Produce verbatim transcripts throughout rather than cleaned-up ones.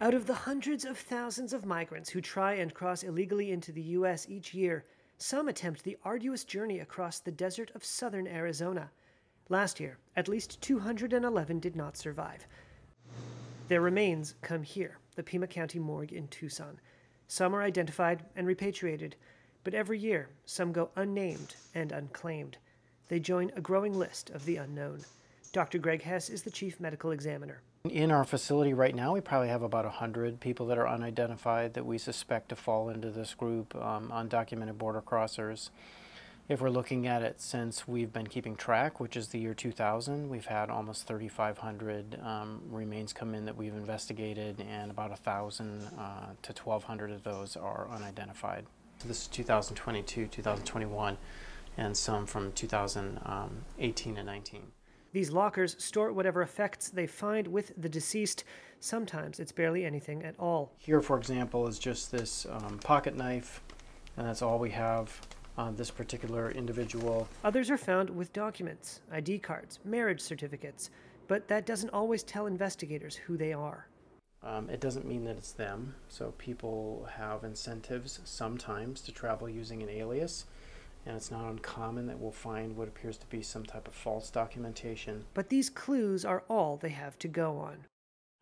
Out of the hundreds of thousands of migrants who try and cross illegally into the U S each year, some attempt the arduous journey across the desert of southern Arizona. Last year, at least two hundred eleven did not survive. Their remains come here, the Pima County Morgue in Tucson. Some are identified and repatriated, but every year some go unnamed and unclaimed. They join a growing list of the unknown. Doctor Greg Hess is the chief medical examiner. In our facility right now, we probably have about one hundred people that are unidentified that we suspect to fall into this group, um, undocumented border crossers. If we're looking at it since we've been keeping track, which is the year two thousand, we've had almost thirty-five hundred um, remains come in that we've investigated, and about one thousand uh, to twelve hundred of those are unidentified. So this is two thousand twenty-two, two thousand twenty-one, and some from two thousand eighteen and nineteen. These lockers store whatever effects they find with the deceased. Sometimes it's barely anything at all. Here, for example, is just this um, pocket knife, and that's all we have on this particular individual. Others are found with documents, I D cards, marriage certificates, but that doesn't always tell investigators who they are. Um, it doesn't mean that it's them, so people have incentives sometimes to travel using an alias. And it's not uncommon that we'll find what appears to be some type of false documentation. But these clues are all they have to go on.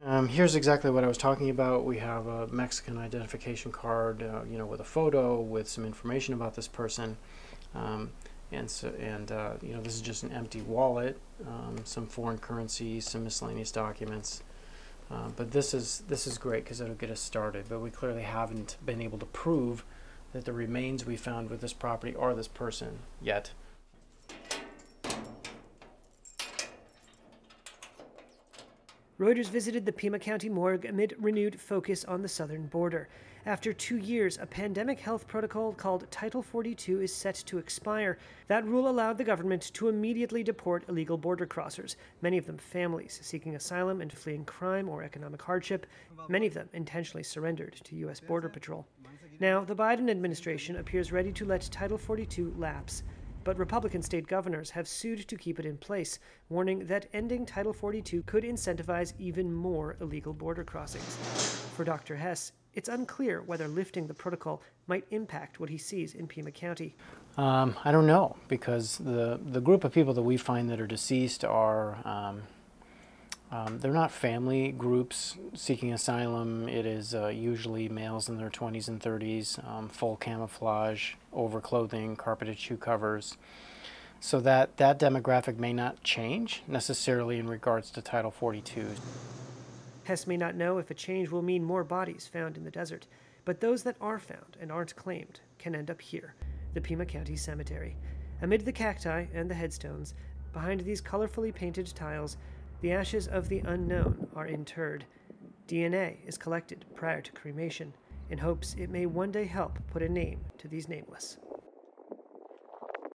Um, here's exactly what I was talking about. We have a Mexican identification card, uh, you know, with a photo, with some information about this person. Um, and, so, and uh, you know, this is just an empty wallet, um, some foreign currency, some miscellaneous documents. Uh, but this is, this is great because it'll get us started. But we clearly haven't been able to prove that the remains we found with this property or this person yet. Reuters visited the Pima County Morgue amid renewed focus on the southern border. After two years, a pandemic health protocol called Title forty-two is set to expire. That rule allowed the government to immediately deport illegal border crossers, many of them families seeking asylum and fleeing crime or economic hardship. Many of them intentionally surrendered to U S Border Patrol. Now, the Biden administration appears ready to let Title forty-two lapse. But Republican state governors have sued to keep it in place, warning that ending Title forty-two could incentivize even more illegal border crossings. For Doctor Hess, it's unclear whether lifting the protocol might impact what he sees in Pima County. Um, I don't know, because the, the group of people that we find that are deceased are, um, um, they're not family groups seeking asylum. It is uh, usually males in their twenties and thirties, um, full camouflage, overclothing, carpeted shoe covers. So that, that demographic may not change necessarily in regards to Title forty-two. Hess may not know if a change will mean more bodies found in the desert, but those that are found and aren't claimed can end up here, the Pima County Cemetery. Amid the cacti and the headstones, behind these colorfully painted tiles, the ashes of the unknown are interred. D N A is collected prior to cremation, in hopes it may one day help put a name to these nameless.